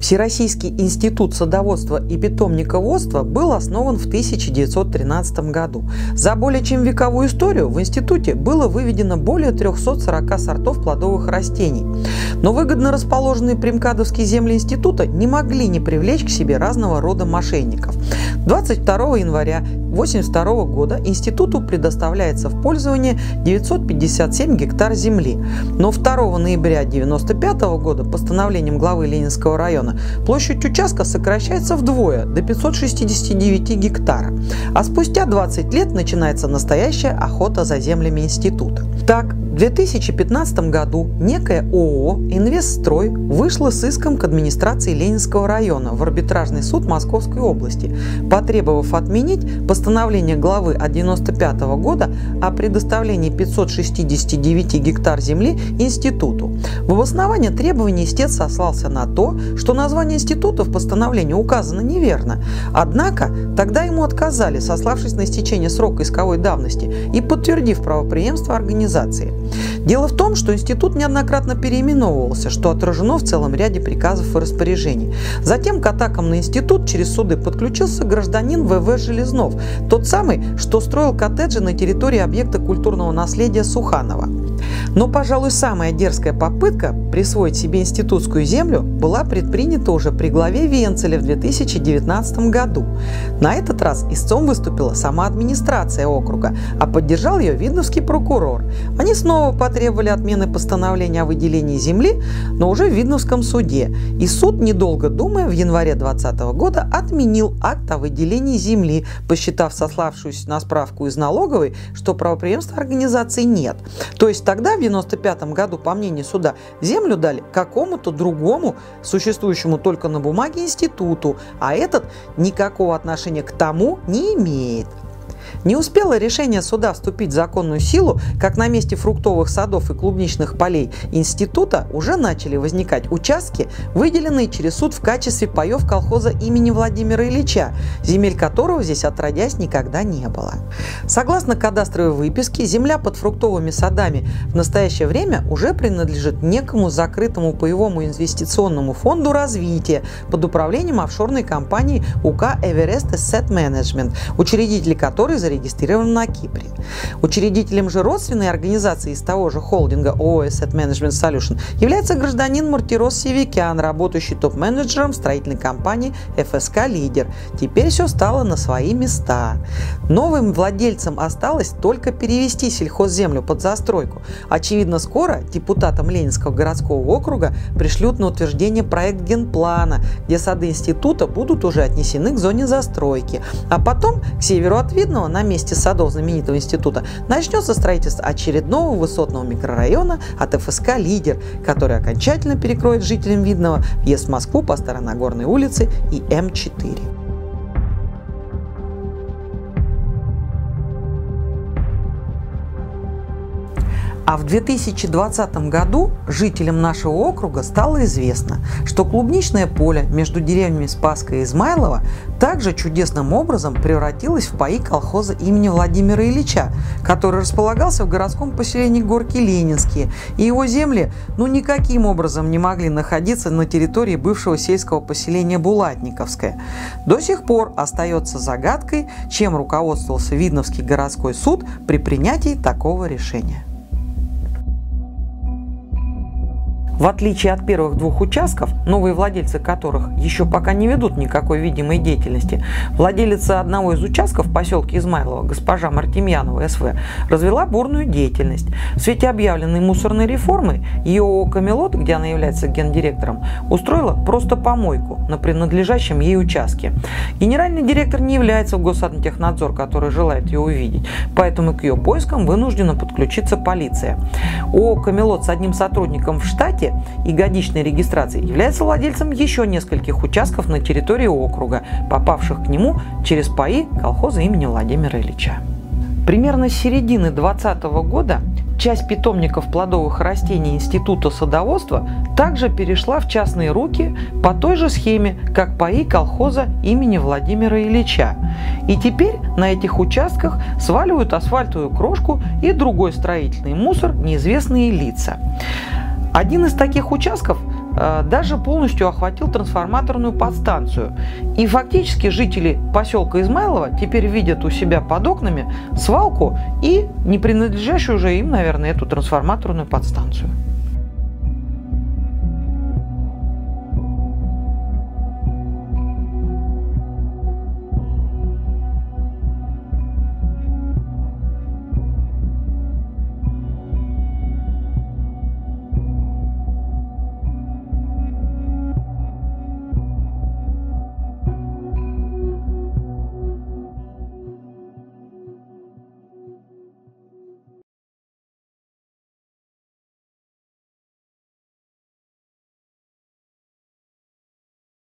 Всероссийский институт садоводства и питомниководства был основан в 1913 году. За более чем вековую историю в институте было выведено более 340 сортов плодовых растений. Но выгодно расположенные примкадовские земли института не могли не привлечь к себе разного рода мошенников. 22 января 1982 года институту предоставляется в пользование 957 гектар земли, но 2 ноября 1995 года постановлением главы Ленинского района площадь участка сокращается вдвое, до 569 гектара, а спустя 20 лет начинается настоящая охота за землями института. Так, в 2015 году некое ООО «Инвестстрой» вышло с иском к администрации Ленинского района в арбитражный суд Московской области, потребовав отменить постановление главы от 1995 года о предоставлении 569 гектар земли институту. В обоснование требований истец сослался на то, что название института в постановлении указано неверно. Однако тогда ему отказали, сославшись на истечение срока исковой давности и подтвердив правопреемство организации. Дело в том, что институт неоднократно переименовывался, что отражено в целом ряде приказов и распоряжений. Затем к атакам на институт через суды подключился гражданин ВВ Железнов, тот самый, что строил коттеджи на территории объекта культурного наследия Суханова. Но, пожалуй, самая дерзкая попытка присвоить себе институтскую землю была предпринята уже при главе Венцеля в 2019 году. На этот раз истцом выступила сама администрация округа, а поддержал ее видновский прокурор. Они снова потребовали отмены постановления о выделении земли, но уже в Видновском суде. И суд, недолго думая, в январе 2020 года отменил акт о выделении земли, посчитав сославшуюся на справку из налоговой, что правопреемства организации нет. То есть тогда, в 1995 году, по мнению суда, землю дали какому-то другому, существующему только на бумаге институту, а этот никакого отношения к тому не имеет. Не успело решение суда вступить в законную силу, как на месте фруктовых садов и клубничных полей института уже начали возникать участки, выделенные через суд в качестве паёв колхоза имени Владимира Ильича, земель которого здесь отродясь никогда не было. Согласно кадастровой выписке, земля под фруктовыми садами в настоящее время уже принадлежит некому закрытому паевому инвестиционному фонду развития под управлением офшорной компании УК Эверест Эссет Management, учредители которой зарегистрирован на Кипре. Учредителем же родственной организации из того же холдинга OS Management Solutions является гражданин Мартирос Севикян, работающий топ-менеджером строительной компании ФСК Лидер. Теперь все стало на свои места. Новым владельцам осталось только перевести сельхозземлю под застройку. Очевидно, скоро депутатам Ленинского городского округа пришлют на утверждение проект генплана, где сады института будут уже отнесены к зоне застройки. А потом к северу от Видного на месте садов знаменитого института начнется строительство очередного высотного микрорайона от ФСК «Лидер», который окончательно перекроет жителям Видного въезд в Москву по Старонагорной улице и М4. А в 2020 году жителям нашего округа стало известно, что клубничное поле между деревнями Спаска и Измайлова также чудесным образом превратилось в паи колхоза имени Владимира Ильича, который располагался в городском поселении Горки Ленинские, и его земли никаким образом не могли находиться на территории бывшего сельского поселения Булатниковское. До сих пор остается загадкой, чем руководствовался Видновский городской суд при принятии такого решения. В отличие от первых двух участков, новые владельцы которых еще пока не ведут никакой видимой деятельности, владелица одного из участков в поселке Измайлова, госпожа Мартимьянова СВ, развела бурную деятельность. В свете объявленной мусорной реформы ее ООО «Камелот», где она является гендиректором, устроила просто помойку на принадлежащем ей участке. Генеральный директор не является в Госсантехнадзор, который желает ее увидеть, поэтому к ее поискам вынуждена подключиться полиция. ООО «Камелот» с одним сотрудником в штате и годичной регистрации является владельцем еще нескольких участков на территории округа, попавших к нему через паи колхоза имени Владимира Ильича. Примерно с середины 2020 года часть питомников плодовых растений Института садоводства также перешла в частные руки по той же схеме, как паи колхоза имени Владимира Ильича. И теперь на этих участках сваливают асфальтовую крошку и другой строительный мусор неизвестные лица. Один из таких участков даже полностью охватил трансформаторную подстанцию. И фактически жители поселка Измайлова теперь видят у себя под окнами свалку и не принадлежащую уже им, наверное, эту трансформаторную подстанцию.